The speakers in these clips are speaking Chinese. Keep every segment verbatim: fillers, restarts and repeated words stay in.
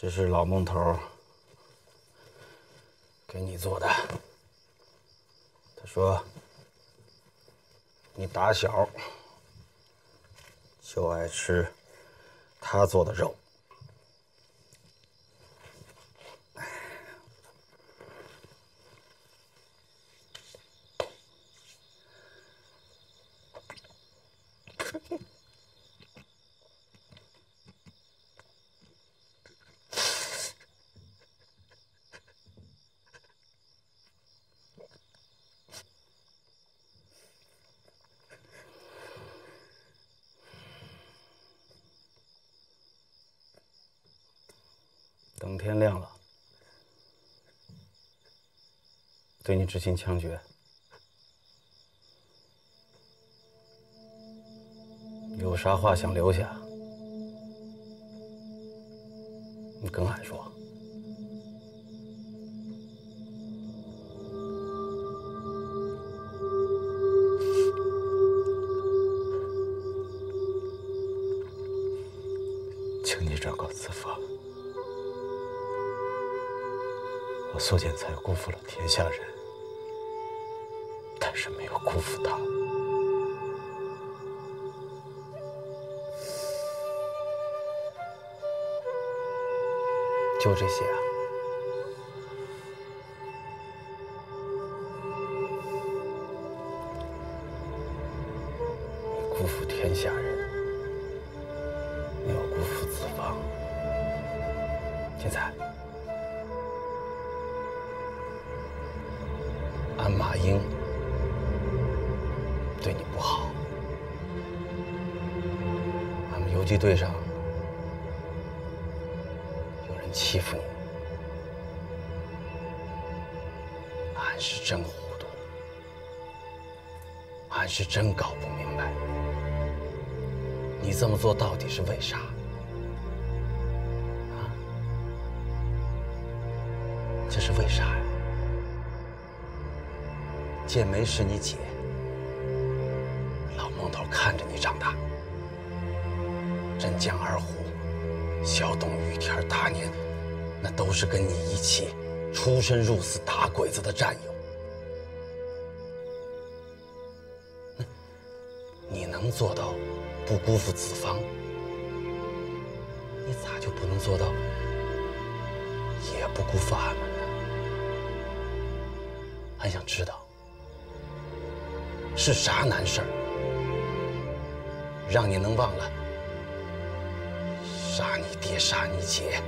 这是老孟头给你做的。他说，你打小就爱吃他做的肉。 等天亮了，对你执行枪决。有啥话想留下，你跟俺说。请你转告子房。 我苏建才辜负了天下人，但是没有辜负他。就这些啊？你辜负天下人，你又辜负子房。天才。 俺马英对你不好，俺们游击队上有人欺负你，俺是真糊涂，俺是真搞不明白，你这么做到底是为啥？啊，这是为啥呀？ 剑梅是你姐，老孟头看着你长大。镇江二虎、小董、雨田、大年，那都是跟你一起出生入死打鬼子的战友。你能做到不辜负子房，你咋就不能做到也不辜负俺们呢？俺想知道。 是啥难事儿，让你能忘了杀你爹、杀你姐，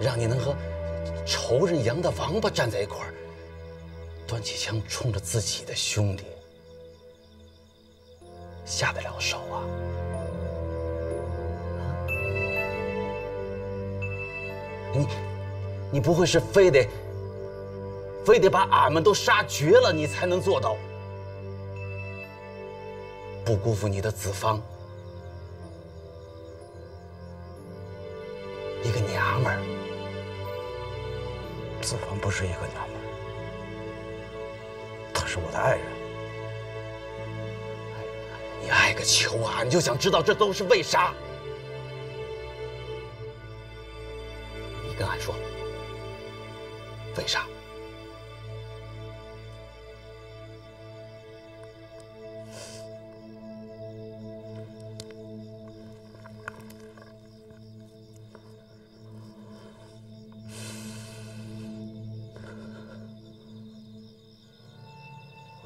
让你能和仇人杨大王八站在一块儿，端起枪冲着自己的兄弟，下得了手啊？啊！你，你不会是非得？ 非得把俺们都杀绝了，你才能做到不辜负你的子房。一个娘们儿，子房不是一个娘们儿，她是我的爱人。你爱个球啊！你就想知道这都是为啥？你跟俺说，为啥？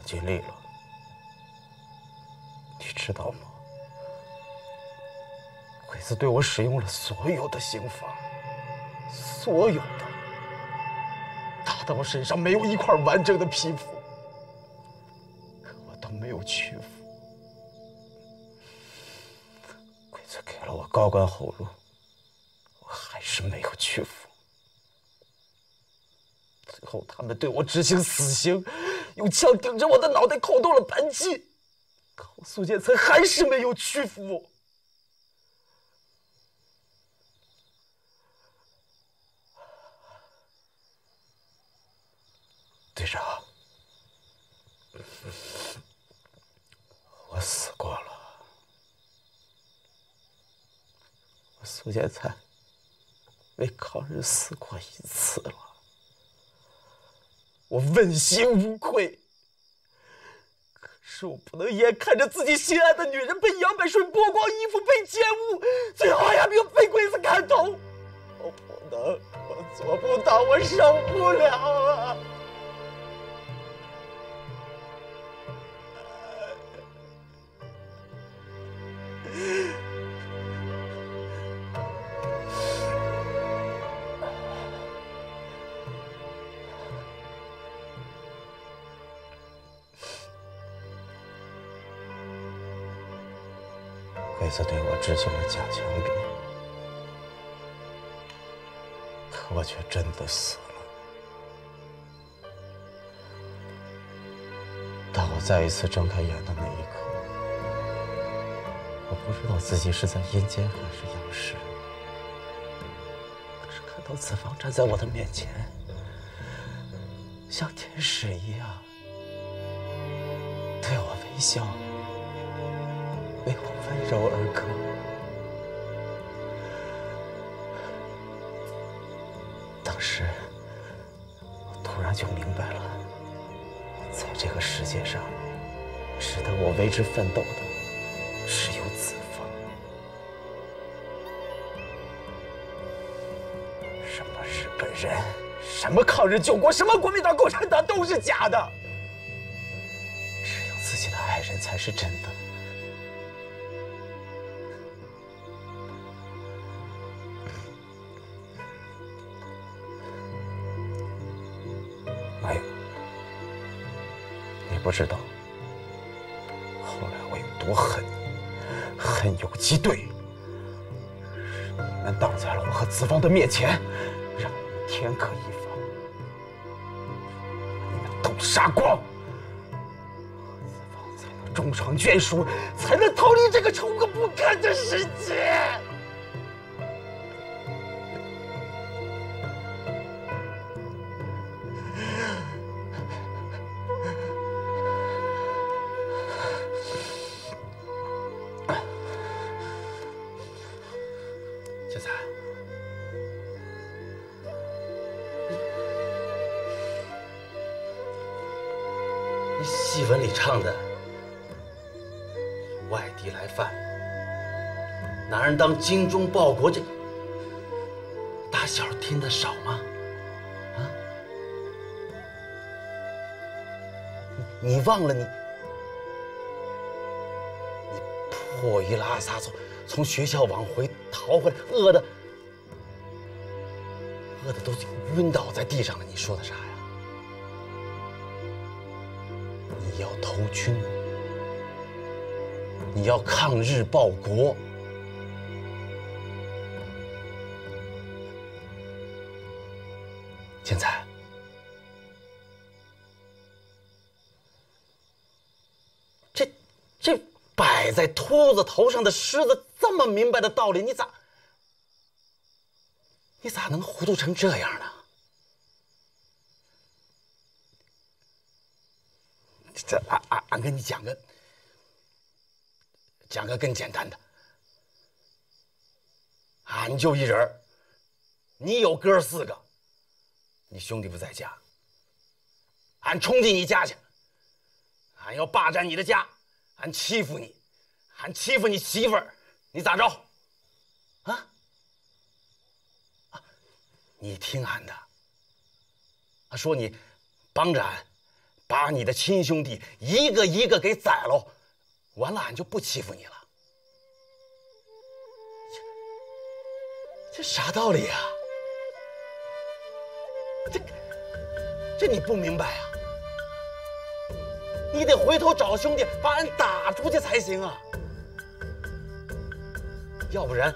尽力了，你知道吗？鬼子对我使用了所有的刑罚，所有的，打到我身上没有一块完整的皮肤，可我都没有屈服。鬼子给了我高官厚禄，我还是没有屈服。最后，他们对我执行死刑。 用枪顶着我的脑袋，扣动了扳机，可我苏建才还是没有屈服。队长，我死过了，我苏建才为抗日死过一次了，我问心无愧。可是我不能眼看着自己心爱的女人被杨百顺剥光衣服，被奸污，最后还被被鬼子砍头。我不能，我做不到，我受不了啊！ 鬼子对我执行了假枪毙，可我却真的死了。当我再一次睁开眼的那一刻， 我不知道自己是在阴间还是阳世，我只看到子房站在我的面前，像天使一样对我微笑，为我温柔而歌。当时，我突然就明白了，在这个世界上，值得我为之奋斗的。 是有子房，什么日本人，什么抗日救国，什么国民党、共产党都是假的，只有自己的爱人才是真的。哎，你不知道，后来我有多狠。 恨游击队，你们挡在了我和子房的面前，让我们天各一方，你们都杀光，子房才能终成眷属，才能逃离这个丑恶不堪的世界。戏文里唱的“外地来犯，男人当精忠报国”，这打小听的少吗？啊！你, 你忘了你，你破衣拉撒从从学校往回逃回来，饿的饿的都晕倒在地上了，你说的啥呀？ 你要投军，你要抗日报国，建才，这这摆在秃子头上的虱子，这么明白的道理，你咋你咋能糊涂成这样呢？ 这俺俺俺跟你讲个，讲个更简单的。俺就一人，你有哥四个，你兄弟不在家，俺冲进你家去，俺要霸占你的家，俺欺负你，俺欺负你媳妇儿，你咋着？啊？啊？你听俺的，他说你帮着俺。 把你的亲兄弟一个一个给宰喽，完了俺就不欺负你了。这这啥道理啊？这这你不明白啊？你得回头找兄弟把俺打出去才行啊，要不然，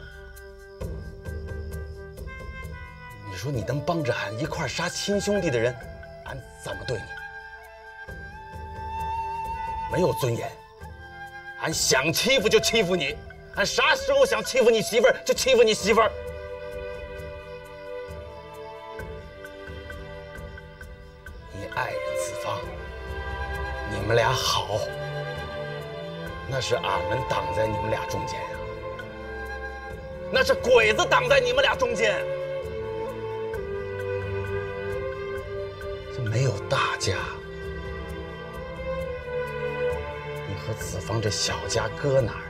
你说你能帮着俺一块杀亲兄弟的人，俺怎么对你？ 没有尊严，俺想欺负就欺负你，俺啥时候想欺负你媳妇儿就欺负你媳妇儿。你爱人子房，你们俩好，那是俺们挡在你们俩中间呀、啊，那是鬼子挡在你们俩中间。家，你和子方这小家搁哪儿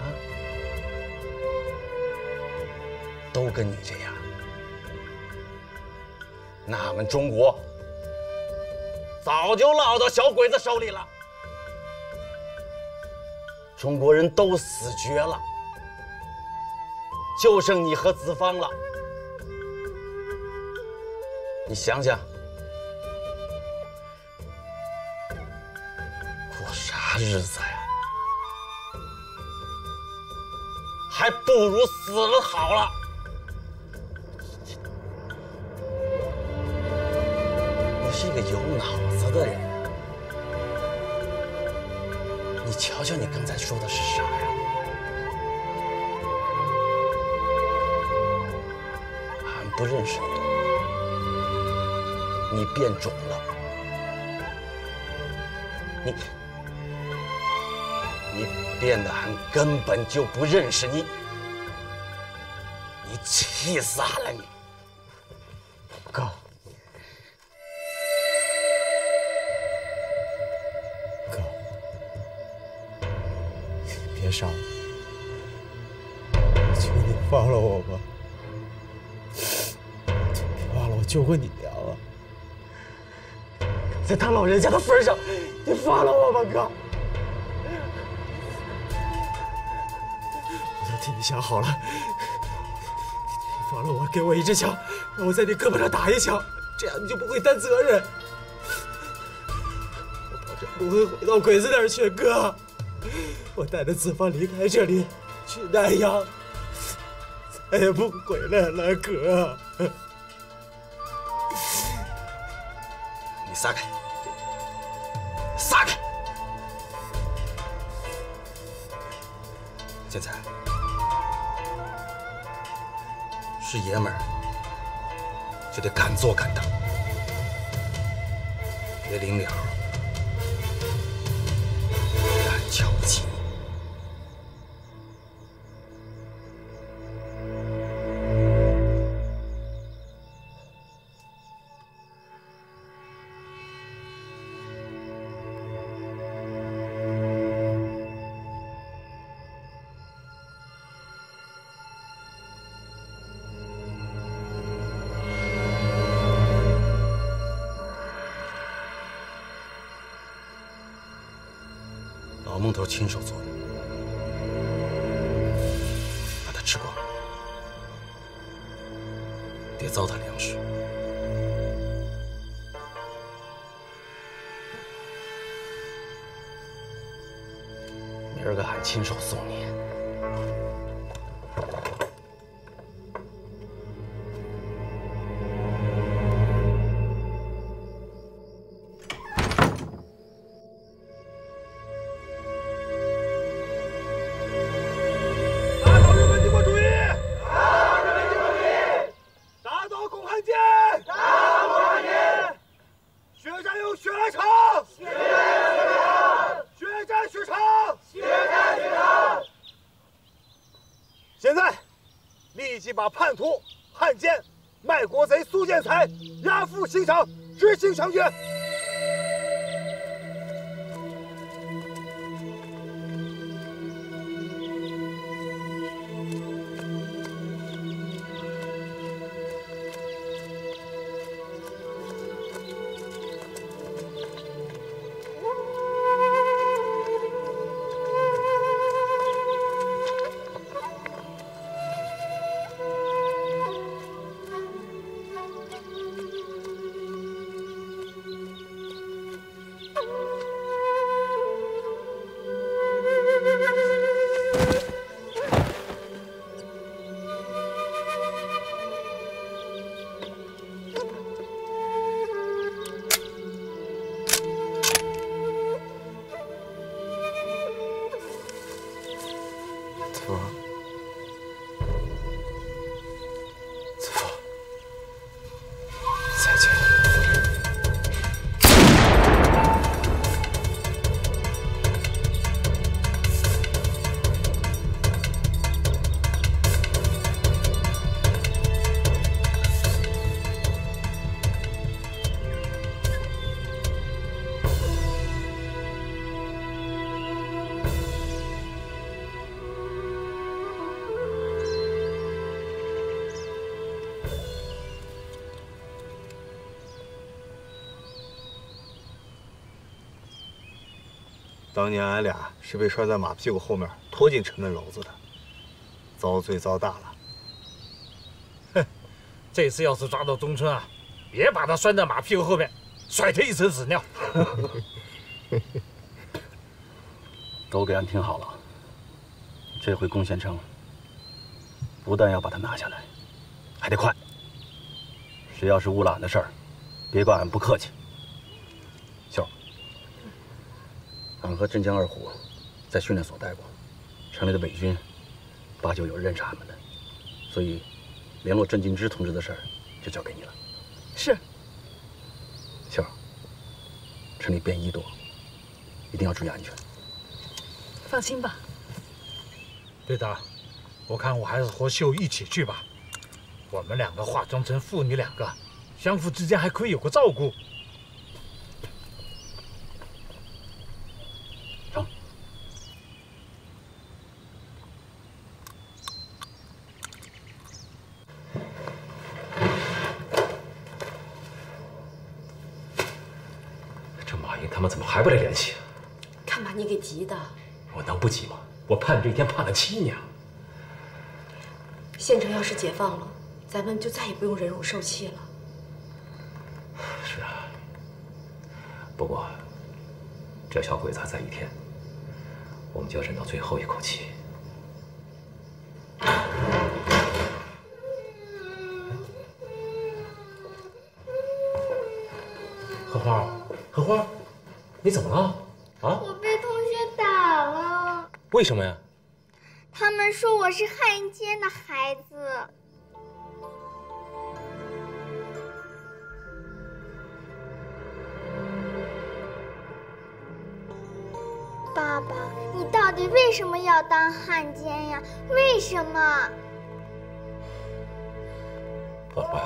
啊？啊？都跟你这样，那俺们中国早就落到小鬼子手里了。中国人都死绝了，就剩你和子方了。 你想想，过啥日子呀？还不如死了好了。你是一个有脑子的人啊！你瞧瞧，你刚才说的是啥呀？俺不认识你。 你变种了，你你变得俺根本就不认识你，你气死俺了你！够！够！别杀我！求你放了我吧！别忘了我救过你呀！ 在他老人家的份上，你放了我吧，哥！我都替你想好了，你放了我，给我一支枪，让我在你胳膊上打一枪，这样你就不会担责任。我保证不会回到鬼子那儿去，哥！我带着子方离开这里，去南阳，再也不回来了，哥！ 撒开！撒开！建才是爷们儿，就得敢做敢当，别临了让俺瞧不起你。 木头亲手做的，把它吃光，别糟蹋粮食。明儿个俺亲手送你。把叛徒、汉奸、卖国贼苏建才押赴刑场，执行枪决。当年俺俩是被拴在马屁股后面拖进城门楼子的，遭罪遭大了。哼，这次要是抓到东村啊，别把他拴在马屁股后面，甩他一身屎尿。都给俺听好了，这回攻县城，不但要把他拿下来，还得快。谁要是误了俺的事儿，别怪俺不客气。 俺和镇江二虎在训练所待过，城里的伪军八九有认识俺们的，所以联络郑进之同志的事儿就交给你了。是。秀儿，城里便衣多，一定要注意安全。放心吧。队长，我看我还是和秀一起去吧。我们两个化妆成父女两个，相互之间还可以有个照顾。 还不来联系、啊？看把你给急的！我能不急吗？我盼这一天盼了七年。县城要是解放了，咱们就再也不用忍辱受气了。是啊，不过这小鬼子还在一天，我们就要忍到最后一口气。荷花，荷花。 你怎么了？啊！我被同学打了。为什么呀？他们说我是汉人间的孩子。爸爸，你到底为什么要当汉奸呀？为什么？宝贝。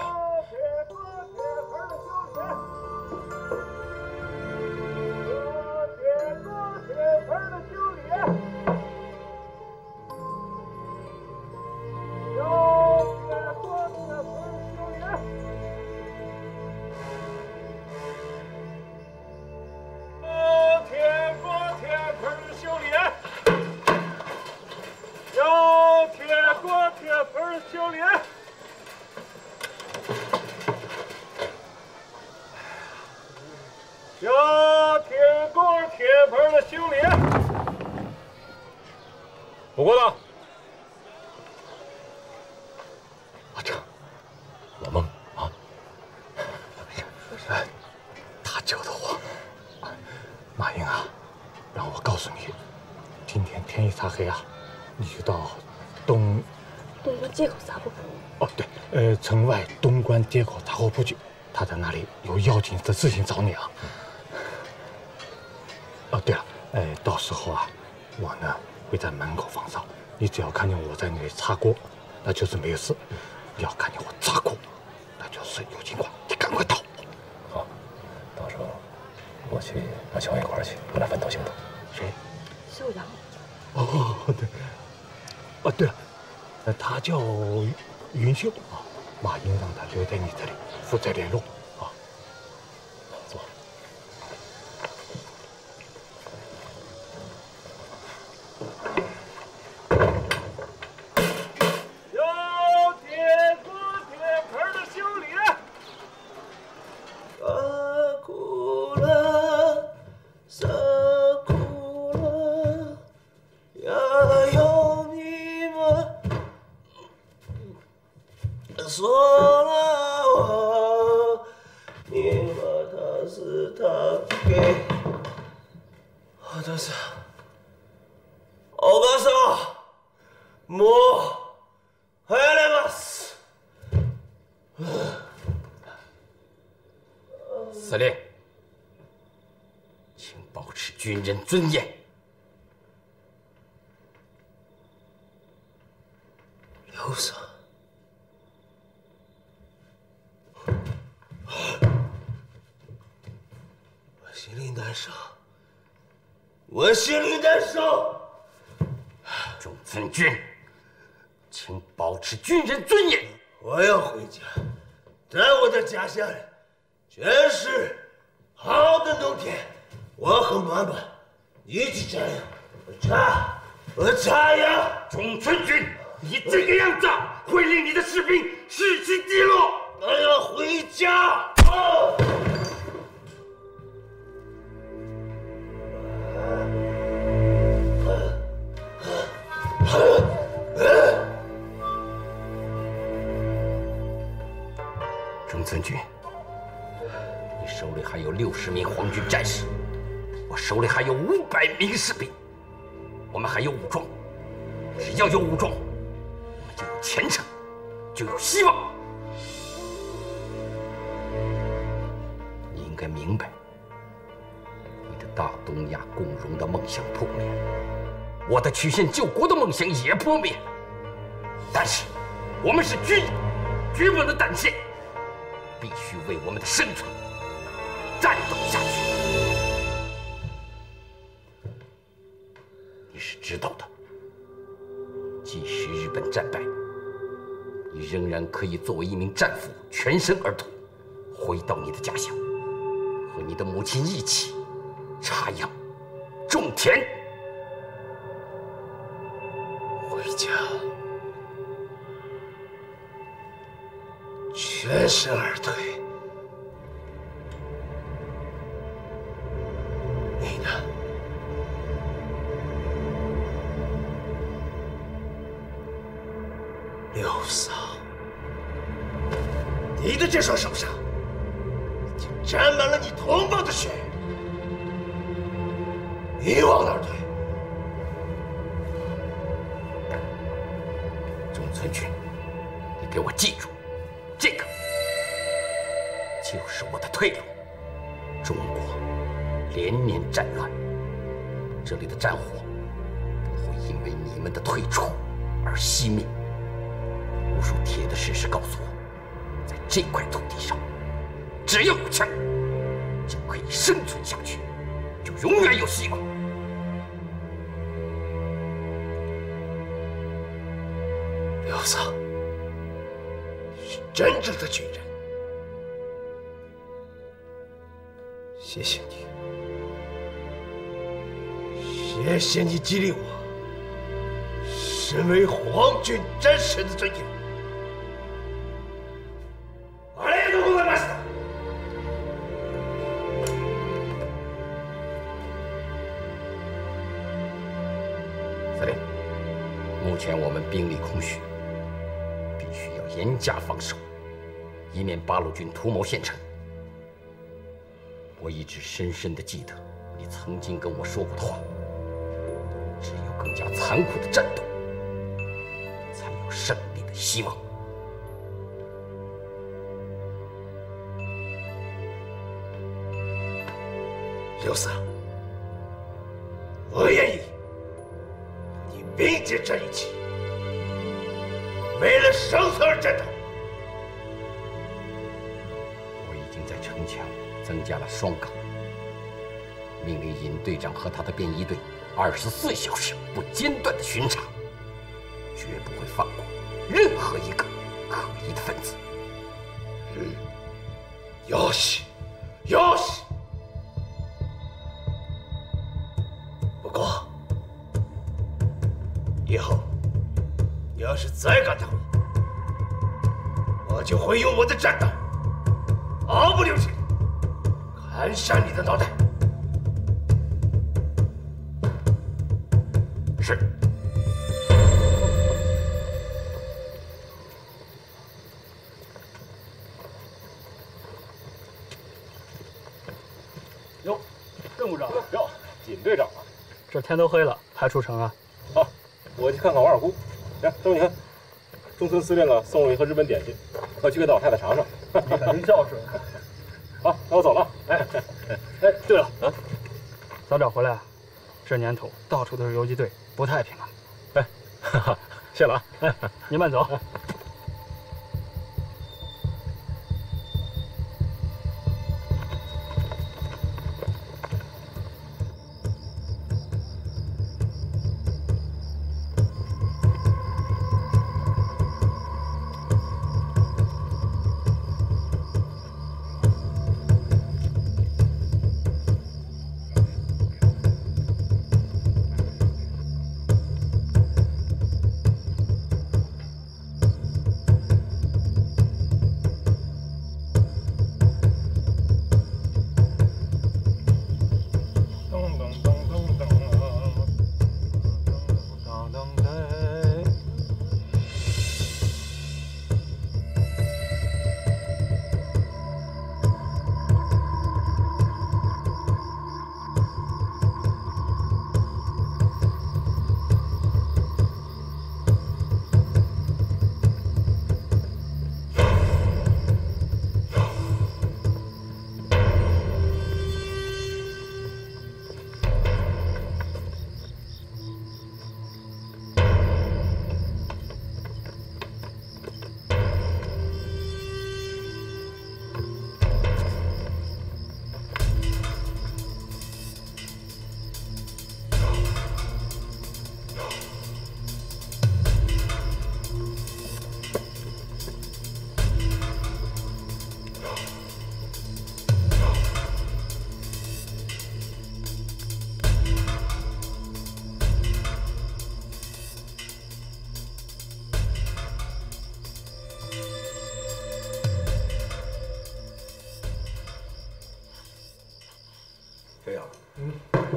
城外东关街口杂货铺去，他在那里有要紧的事情找你啊！哦，对了，哎，到时候啊，我呢会在门口放哨，你只要看见我在那里擦锅，那就是没有事；要看见我砸锅，那就是有情况，你赶快逃！好，到时候我去和小杨一块去，我俩分头行动。谁？小杨。哦，对。哦，对了，他叫云秀啊。 马英让他留在你这里，负责联络啊。走。有铁锅铁盆的修理。啊，苦了，受苦了，呀哟。 说了我，你把他是他给我的手，我的手，我回来了。司令，请保持军人尊严。刘少。 我心里难受，我心里难受。中村君，请保持军人尊严。我要回家，在我的家乡，全是好的农田，我和妈妈一直这样，我插，我插呀！钟春军，你这个样子会令你的士兵士气低落。我要回家。哦。钟村君，你手里还有六十名皇军战士。 我手里还有五百名士兵，我们还有武装。只要有武装，我们就有前程，就有希望。你应该明白，你的大东亚共荣的梦想破灭，我的曲线救国的梦想也破灭。但是，我们是军人，绝不能胆怯，必须为我们的生存战斗下去。 你是知道的，即使日本战败，你仍然可以作为一名战俘，全身而退，回到你的家乡，和你的母亲一起插秧、种田。回家，全身而退。 这双手上已经沾满了你同胞的血，你往哪儿退？中村君，你给我记住，这个就是我的退路。中国连年战乱，这里的战火不会因为你们的退出而熄灭。无数铁的事实告诉我。 在这块土地上，只要有枪，就可以生存下去，就永远有希望。刘桑，你是真正的军人，谢谢你，谢谢你激励我，身为皇军真实的尊严。 兵力空虚，必须要严加防守，以免八路军图谋县城。我一直深深地记得你曾经跟我说过的话：只有更加残酷的战斗，才有胜利的希望。刘桑，我愿意和你并肩站一起。 为了生存而战斗，我已经在城墙增加了双岗，命令尹队长和他的便衣队二十四小时不间断的巡查，绝不会放过任何一个可疑的分子。嗯，よし，よし。不过，以后。 要是再敢打我，我就会用我的战斗毫不留情砍下你的脑袋。是。哟，郑部长，哟，尹队长啊，这天都黑了，还出城啊？好，我去看看王二姑。 来，都是你看，中村司令啊送了一盒日本点心，快去给老太太尝尝。你可真孝顺。好，那我走了。哎，哎，对了啊，早点回来啊，这年头到处都是游击队，不太平啊。哎，哈哈，谢了啊，哎，您慢走。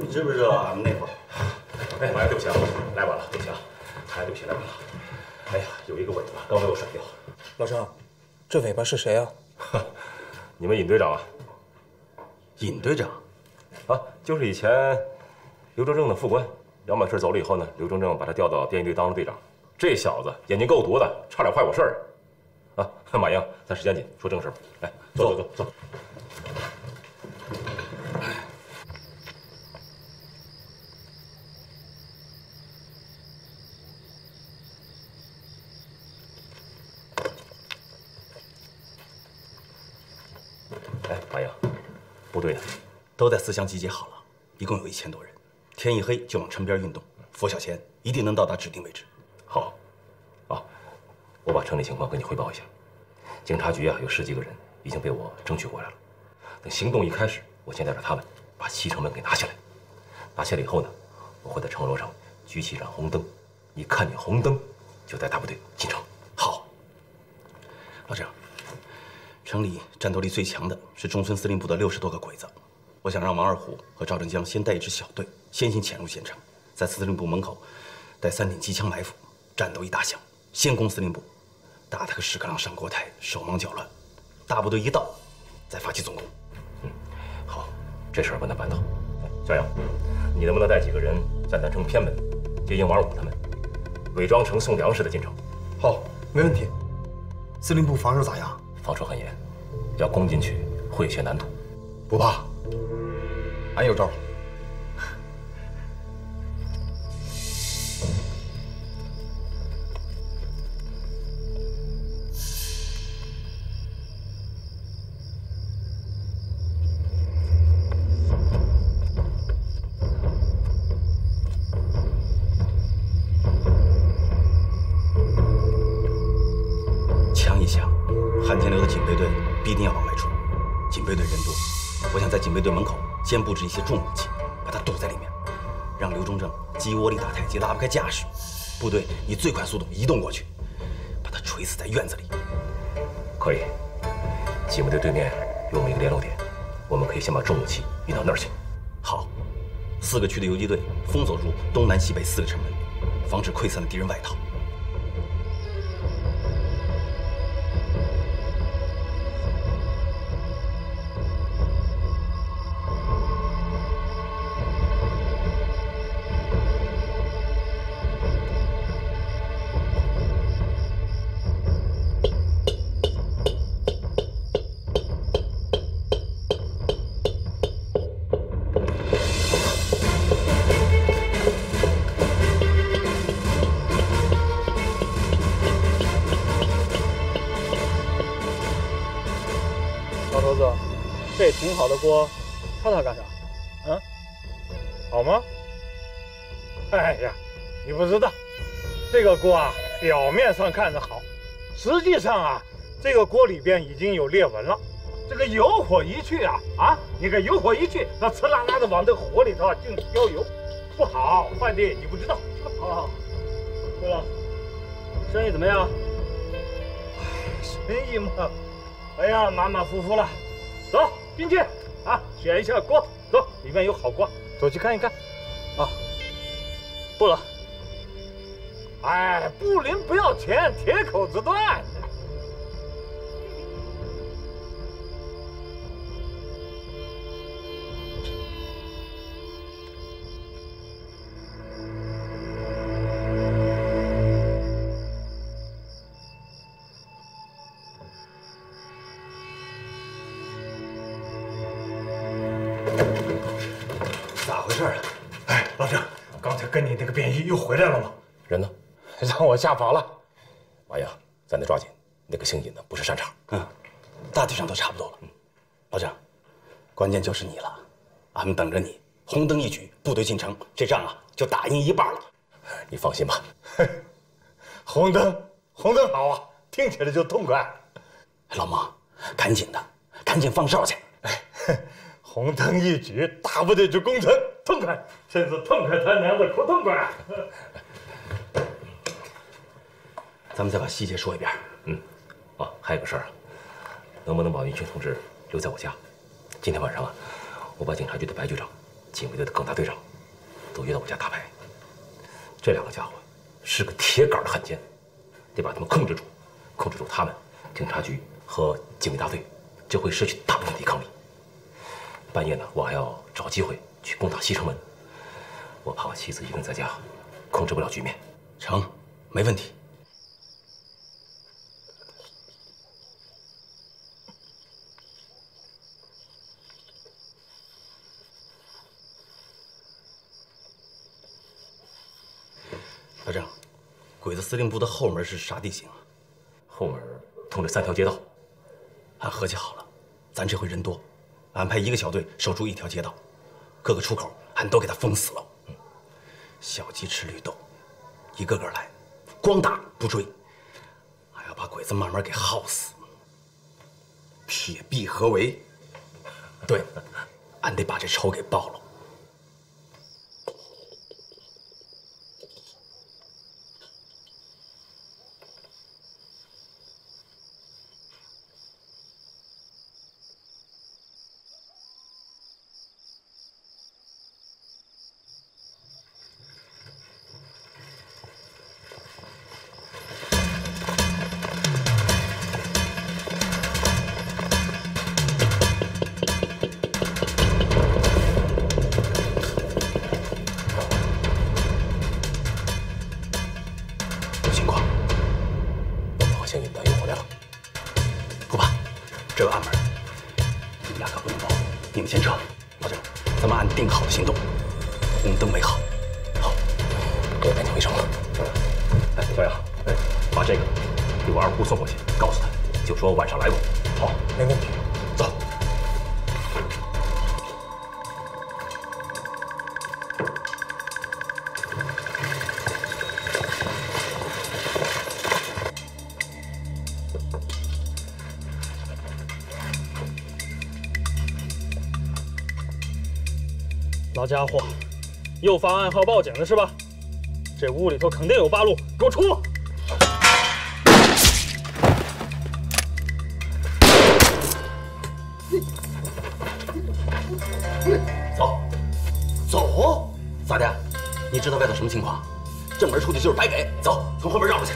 你知不知道俺们那会儿？哎，我来对不起啊，来晚了，对不起啊，哎，对不起，来晚了。哎呀，有一个尾巴刚被我甩掉。老张，这尾巴是谁啊？你们尹队长啊？尹队长，啊，就是以前刘正正的副官。 杨满顺走了以后呢，刘正正把他调到电一队当了队长。这小子眼睛够毒的，差点坏我事儿啊！马英，咱时间紧，说正事吧。来，坐坐坐坐。哎，马英，部队呢？都在思乡集结好了，一共有一千多人。 天一黑就往城边运动，拂晓前一定能到达指定位置。好，啊，我把城里情况跟你汇报一下。警察局啊，有十几个人已经被我争取过来了。等行动一开始，我先带着他们把西城门给拿下来。拿下来以后呢，我会在城楼上举起一盏红灯，一看见红灯，就带大部队进城。好，老郑，城里战斗力最强的是中村司令部的六十多个鬼子。 我想让王二虎和赵振江先带一支小队，先行潜入县城，在司令部门口带三挺机枪埋伏，战斗一打响，先攻司令部，打他个屎壳郎上锅台，手忙脚乱。大部队一到，再发起总攻。嗯，好，这事儿我能办到。小杨，你能不能带几个人在南城偏门接应王二虎他们，伪装成送粮食的进城？好，没问题。司令部防守咋样？防守很严，要攻进去会有些难度。不怕。 俺有招。枪一响，韩天流的警备队必定要往外冲。警备队人多，我想在警备队门口。 先布置一些重武器，把它堵在里面，让刘忠正鸡窝里打太极，拉不开架势。部队以最快速度移动过去，把他锤死在院子里。可以，警卫队对面有我们一个联络点，我们可以先把重武器运到那儿去。好，四个区的游击队封锁住东南西北四个城门，防止溃散的敌人外逃。 挺好的锅，看它干啥？啊，好吗？哎呀，你不知道，这个锅啊，表面上看着好，实际上啊，这个锅里边已经有裂纹了。这个油火一去啊，啊，你看油火一去，那呲啦啦的往这火里头啊净浇油，不好，坏弟你不知道。哦，对了，生意怎么样？生意嘛，哎呀，马马虎虎了。走。 进去啊，选一下锅，走，里面有好锅，走去看一看。啊，不了。哎，不淋不要钱，铁口直断。回来了吗？人呢？让我下房了。马英，咱得抓紧。那个姓尹的不是善茬。嗯，大体上都差不多了。嗯，老郑，关键就是你了。俺们等着你，红灯一举，部队进城，这仗啊就打赢一半了。你放心吧。红灯，红灯好啊，听起来就痛快。老孟，赶紧的，赶紧放哨去。哎，红灯一举，大部队就攻城。 痛快，真是痛快他娘的，可痛快！咱们再把细节说一遍。嗯，啊，还有个事儿啊，能不能把云群同志留在我家？今天晚上啊，我把警察局的白局长警卫队的耿大队长都约到我家打牌。这两个家伙是个铁杆的汉奸，得把他们控制住，控制住他们，警察局和警卫大队就会失去大部分抵抗力。半夜呢，我还要找机会去攻打西城门。我怕我妻子一个人在家，控制不了局面。成，没问题。 大长，鬼子司令部的后门是啥地形啊？后门通着三条街道。俺合计好了，咱这回人多，安排一个小队守住一条街道，各个出口俺都给他封死了。嗯、小鸡吃绿豆，一个个来，光打不追，还要把鬼子慢慢给耗死。铁壁合围，对，俺得把这仇给报了。 老家伙，又发暗号报警了是吧？这屋里头肯定有八路，给我出！ 走，走，咋的？你知道外头什么情况？正门出去就是白给，走，从后门绕过去。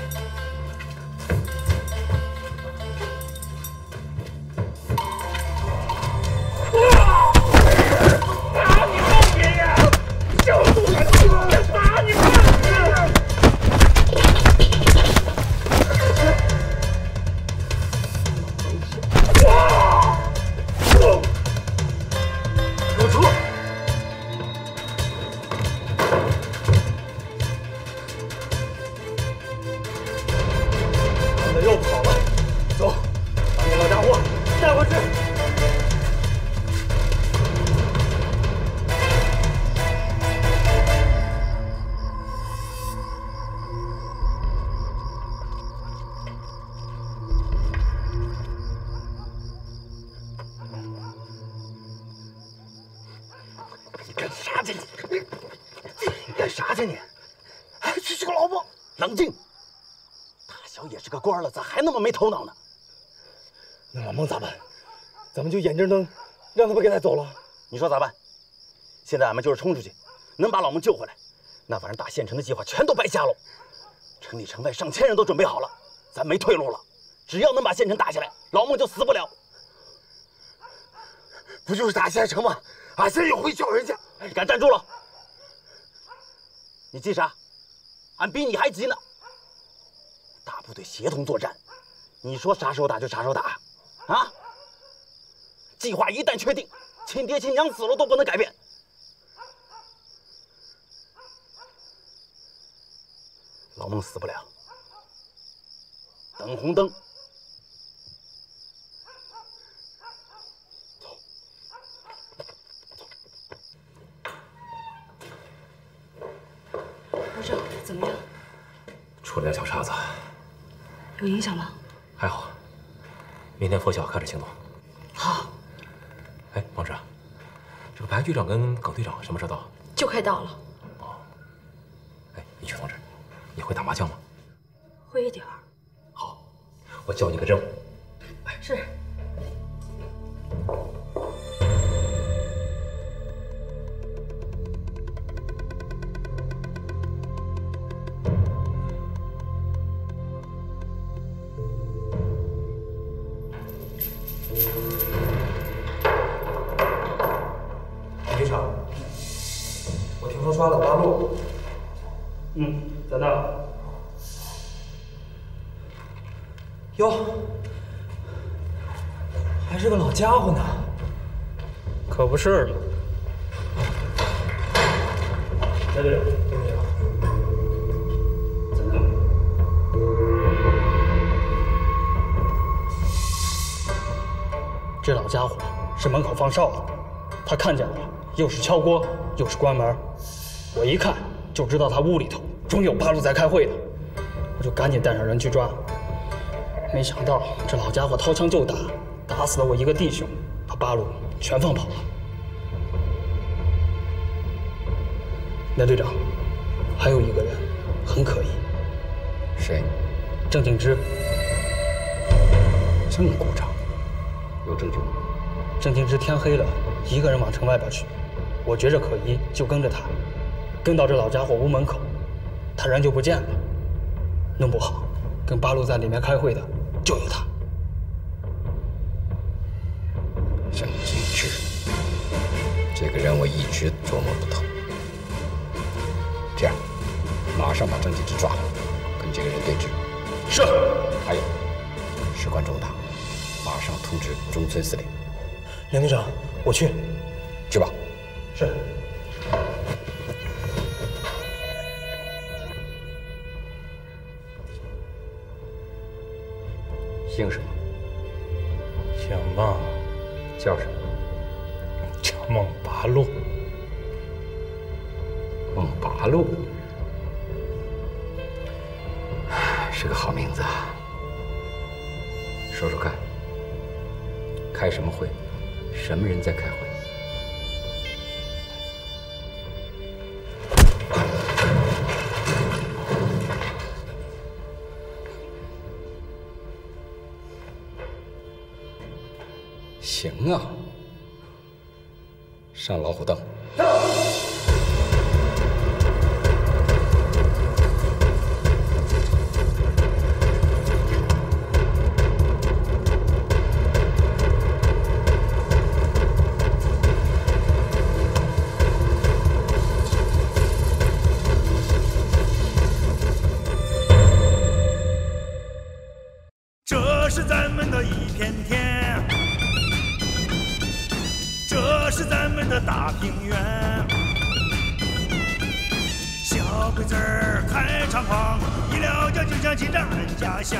没头脑呢，那老孟咋办？咱们就眼睁睁让他们给带走了。你说咋办？现在俺们就是冲出去，能把老孟救回来，那晚上打县城的计划全都白瞎喽。城里城外上千人都准备好了，咱没退路了。只要能把县城打下来，老孟就死不了。不就是打县城吗？俺现在又回救人家，你敢站住了？你急啥？俺比你还急呢。大部队协同作战。 你说啥时候打就啥时候打，啊！计划一旦确定，亲爹亲娘死了都不能改变。老孟死不了，等红灯。走，走。老郑，怎么样？出了点小岔子，有影响吗？ 还好，明天拂晓开始行动。好。哎，王志，这个白局长跟耿队长什么时候到？就快到了。哦。哎，一群同志，你会打麻将吗？会一点儿。好，我教你个任务。哎，是。发的八路。嗯，在那儿。哟，还是个老家伙呢。可不是嘛。来，队长，跟队长。 这老家伙是门口放哨的，他看见我，又是敲锅，又是关门。我一看就知道他屋里头终于有八路在开会呢，我就赶紧带上人去抓。没想到这老家伙掏枪就打，打死了我一个弟兄，把八路全放跑了。那队长，还有一个人很可疑。谁？郑敬之。这么鼓掌。 有证据吗？郑敬之天黑了，一个人往城外边去，我觉着可疑，就跟着他，跟到这老家伙屋门口，他人就不见了。弄不好，跟八路在里面开会的就有他。郑敬之，这个人我一直琢磨不透。这样，马上把郑敬之抓了，跟这个人对峙。是。还有，事关重大。 马上通知中村司令，梁队长，我去，去吧。是。姓什么？姓孟，叫什么？叫孟八路。孟八路，是个好名字啊。说说看。 开什么会？什么人在开会？ 行啊，上老虎凳。 小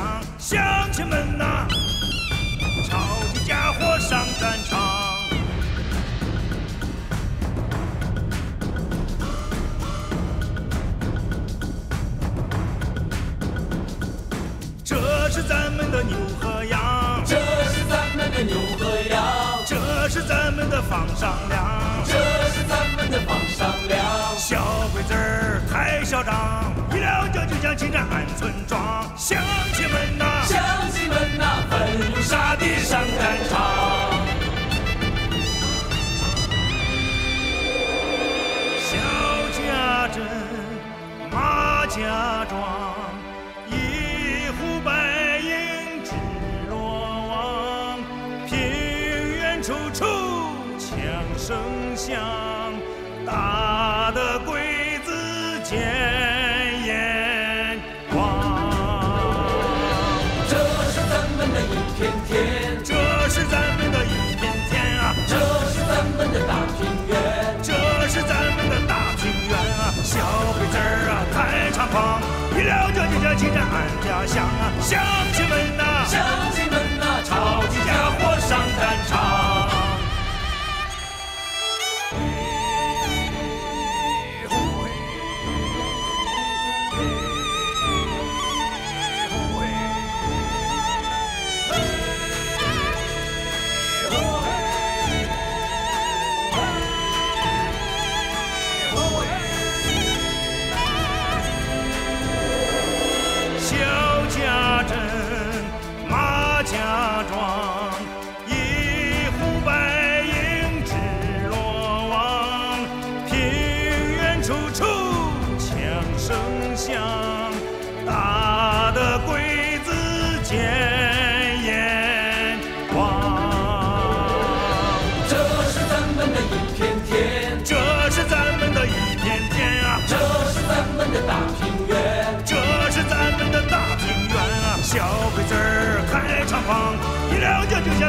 家珍。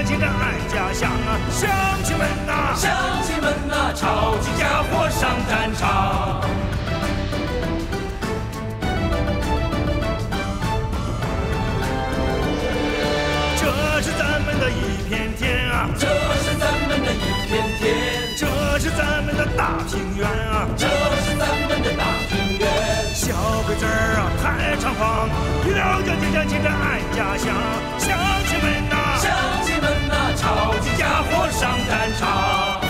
关心着哀家乡啊，乡亲们呐，乡亲们呐，抄起家伙上战场。这是咱们的一片天啊，这是咱们的一片天，这是咱们的大平原啊，这是咱们的大平原。小鬼子儿啊，太猖狂，了解就想起着爱家乡，乡亲们呐。 乡亲们呐，抄起家伙上战场！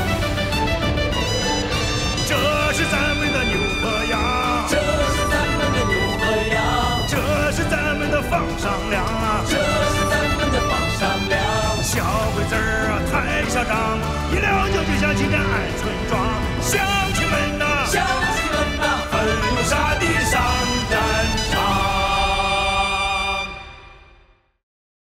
这是咱们的牛和羊，这是咱们的牛和羊，这是咱们的放上粮啊，这是咱们的放上粮！小鬼子儿啊，太嚣张，一撩就就想起这爱村庄。